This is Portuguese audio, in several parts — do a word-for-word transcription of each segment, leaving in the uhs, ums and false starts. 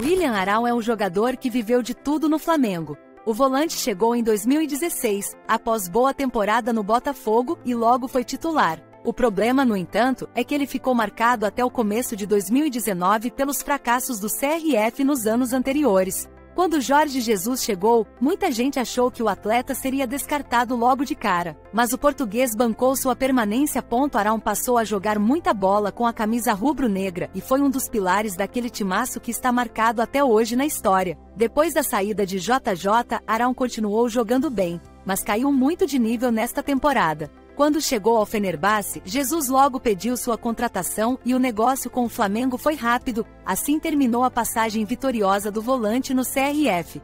William Arão é um jogador que viveu de tudo no Flamengo. O volante chegou em dois mil e dezesseis, após boa temporada no Botafogo, e logo foi titular. O problema, no entanto, é que ele ficou marcado até o começo de dois mil e dezenove pelos fracassos do C R F nos anos anteriores. Quando Jorge Jesus chegou, muita gente achou que o atleta seria descartado logo de cara, mas o português bancou sua permanência. Arão passou a jogar muita bola com a camisa rubro-negra e foi um dos pilares daquele timaço que está marcado até hoje na história. Depois da saída de J J, Arão continuou jogando bem, mas caiu muito de nível nesta temporada. Quando chegou ao Fenerbahçe, Jesus logo pediu sua contratação e o negócio com o Flamengo foi rápido. Assim terminou a passagem vitoriosa do volante no C R F.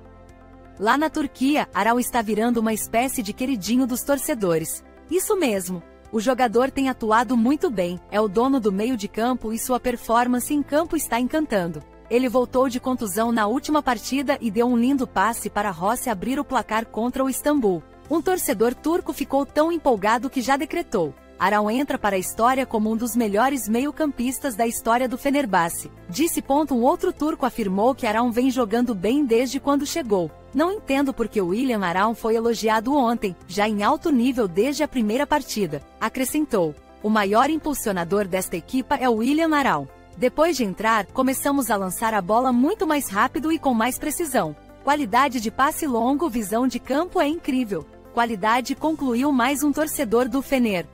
Lá na Turquia, Arão está virando uma espécie de queridinho dos torcedores. Isso mesmo, o jogador tem atuado muito bem, é o dono do meio de campo e sua performance em campo está encantando. Ele voltou de contusão na última partida e deu um lindo passe para Rossi abrir o placar contra o Istanbul. Um torcedor turco ficou tão empolgado que já decretou: Arão entra para a história como um dos melhores meio-campistas da história do Fenerbahçe. Disse ponto. Um outro turco afirmou que Arão vem jogando bem desde quando chegou. Não entendo porque o William Arão foi elogiado ontem, já em alto nível desde a primeira partida. Acrescentou: o maior impulsionador desta equipa é o William Arão. Depois de entrar, começamos a lançar a bola muito mais rápido e com mais precisão. Qualidade de passe longo, visão de campo é incrível. Qualidade, concluiu mais um torcedor do Fener.